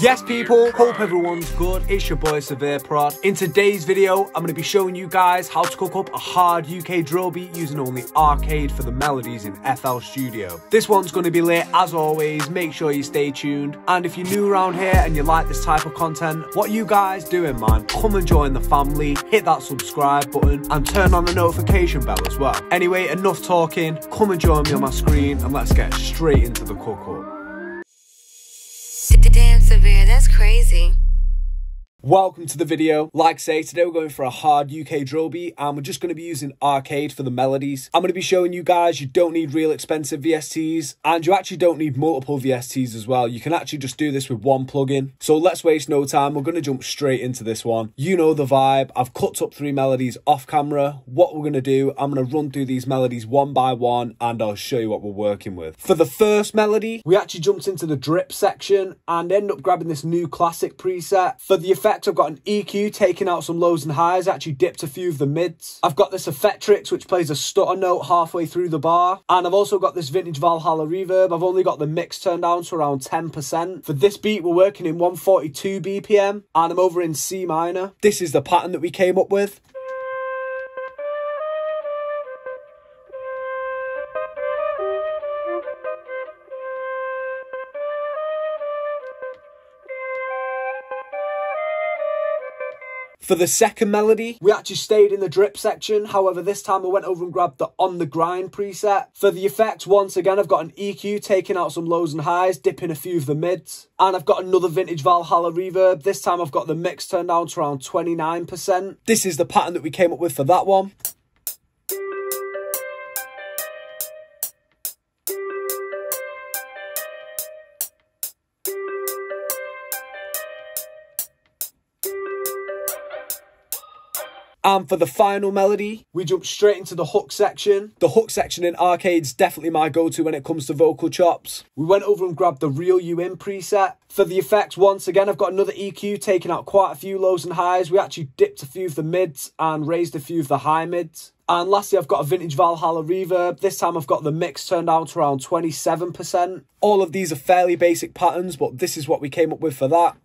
Yes people, hope everyone's good. It's your boy SevereProd. In today's video, I'm going to be showing you guys how to cook up a hard UK drill beat using only Arcade for the melodies in FL Studio. This one's going to be lit as always, make sure you stay tuned. And if you're new around here and you like this type of content, what are you guys doing, man? Come and join the family, hit that subscribe button and turn on the notification bell as well. Anyway, enough talking, come and join me on my screen and let's get straight into the cook up. Damn Severe, that's crazy. Welcome to the video. Like I say, today we're going for a hard UK drill beat and we're just going to be using Arcade for the melodies. I'm going to be showing you guys you don't need real expensive VSTs and you actually don't need multiple VSTs as well. You can actually just do this with one plugin. So let's waste no time. We're going to jump straight into this one. You know the vibe. I've cut up three melodies off camera. What we're going to do, I'm going to run through these melodies one by one and I'll show you what we're working with. For the first melody, we actually jumped into the drip section and ended up grabbing this new classic preset. For the effect, I've got an EQ taking out some lows and highs, actually dipped a few of the mids. I've got this Effectrix which plays a stutter note halfway through the bar, and I've also got this vintage Valhalla reverb. I've only got the mix turned down to around 10%. For this beat we're working in 142 BPM and I'm over in C minor. This is the pattern that we came up with. For the second melody, we actually stayed in the drip section. However, this time I went over and grabbed the On The Grind preset. For the effects, once again, I've got an EQ taking out some lows and highs, dipping a few of the mids. And I've got another vintage Valhalla reverb. This time I've got the mix turned down to around 29%. This is the pattern that we came up with for that one. And for the final melody, we jump straight into the hook section. The hook section in Arcade's definitely my go-to when it comes to vocal chops. We went over and grabbed the Reel You In preset. For the effects, once again, I've got another EQ taking out quite a few lows and highs. We actually dipped a few of the mids and raised a few of the high mids. And lastly, I've got a vintage Valhalla reverb. This time I've got the mix turned down to around 27%. All of these are fairly basic patterns, but this is what we came up with for that.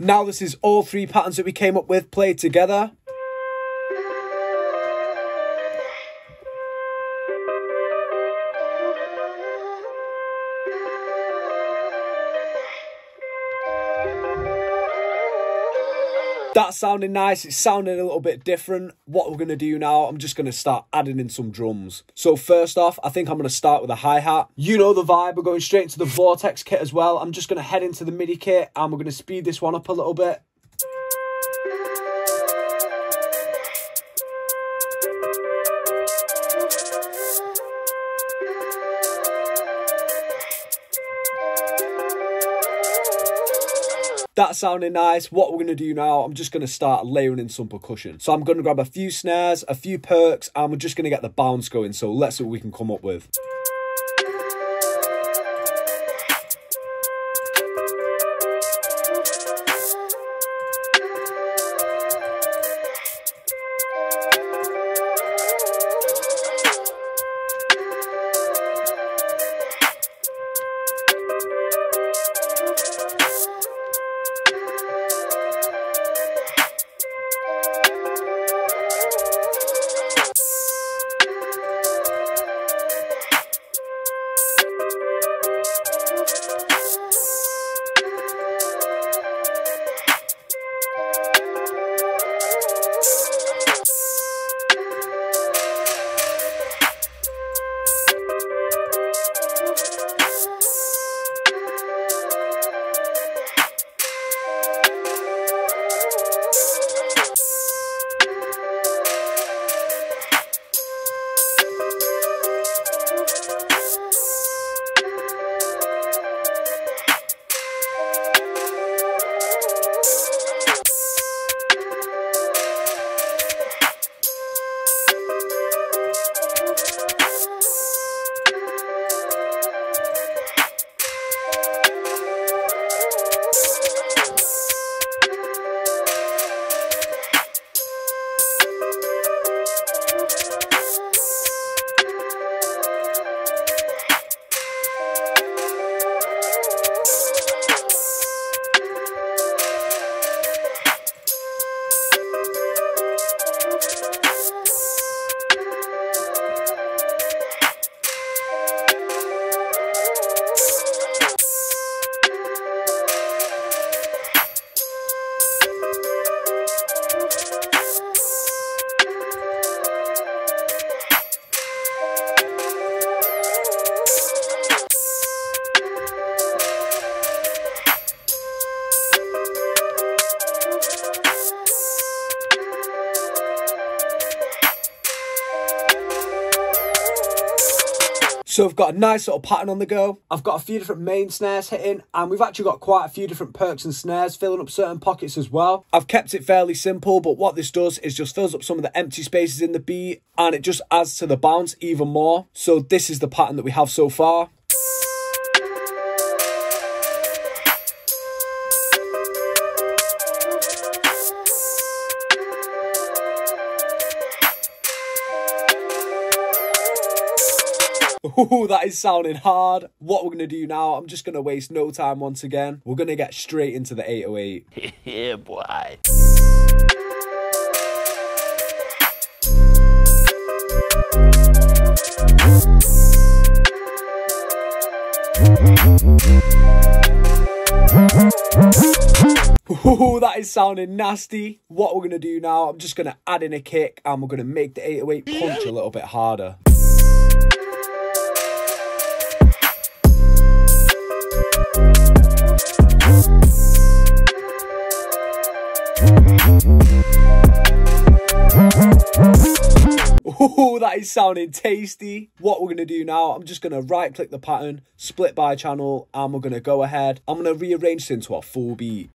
Now this is all three patterns that we came up with played together. That's sounding nice, it's sounding a little bit different. What we're going to do now, I'm just going to start adding in some drums. So first off, I think I'm going to start with a hi-hat. You know the vibe, we're going straight into the Vortex kit as well. I'm just going to head into the MIDI kit and we're going to speed this one up a little bit. That's sounding nice. What we're going to do now, I'm just going to start layering in some percussion. So I'm going to grab a few snares, a few perks, and we're just going to get the bounce going. So let's see what we can come up with. So we've got a nice little pattern on the go. I've got a few different main snares hitting, and we've actually got quite a few different perks and snares filling up certain pockets as well. I've kept it fairly simple, but what this does is just fills up some of the empty spaces in the beat, and it just adds to the bounce even more. So this is the pattern that we have so far. Ooh, that is sounding hard. What we're going to do now, I'm just going to waste no time once again. We're going to get straight into the 808. Yeah, boy. Ooh, that is sounding nasty. What we're going to do now, I'm just going to add in a kick and we're going to make the 808 punch a little bit harder. Oh, that is sounding tasty. What we're going to do now, I'm just going to right click the pattern, split by channel, and we're going to go ahead. I'm going to rearrange this into a full beat.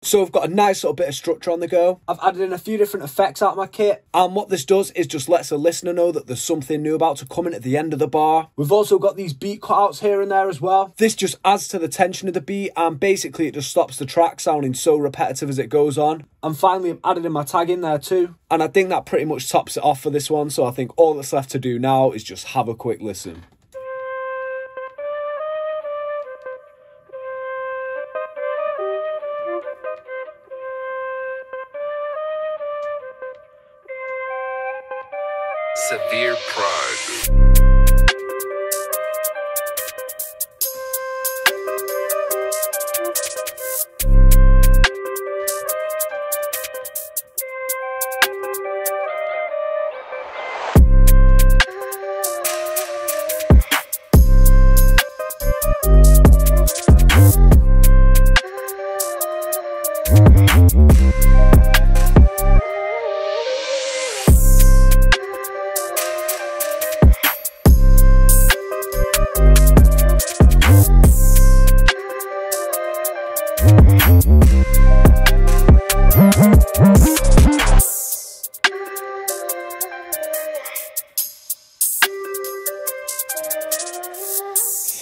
So I've got a nice little bit of structure on the go. I've added in a few different effects out of my kit. And what this does is just lets the listener know that there's something new about to come in at the end of the bar. We've also got these beat cutouts here and there as well. This just adds to the tension of the beat, and basically it just stops the track sounding so repetitive as it goes on. And finally, I've added in my tag in there too. And I think that pretty much tops it off for this one. So I think all that's left to do now is just have a quick listen. SevereProd.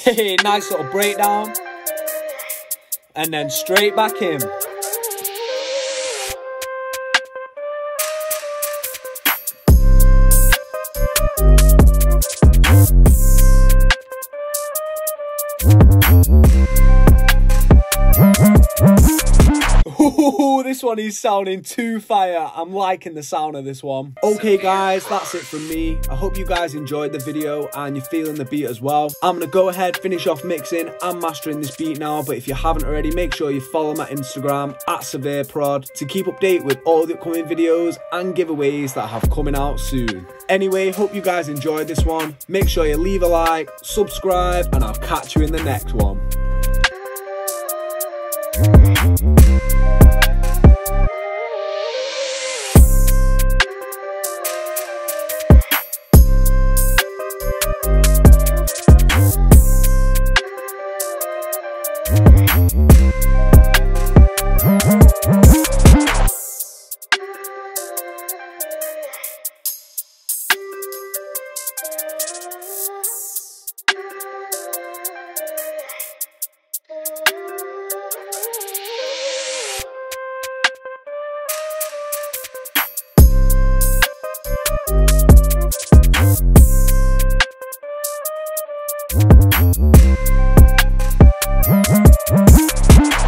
Hey, nice little breakdown, and then straight back in. Oh, this one is sounding too fire. I'm liking the sound of this one. Okay guys, that's it from me. I hope you guys enjoyed the video and you're feeling the beat as well. I'm gonna go ahead, finish off mixing and mastering this beat now, but if you haven't already, make sure you follow my Instagram at SevereProd to keep update with all the upcoming videos and giveaways that have coming out soon. Anyway, hope you guys enjoyed this one. Make sure you leave a like, subscribe, and I'll catch you in the next one.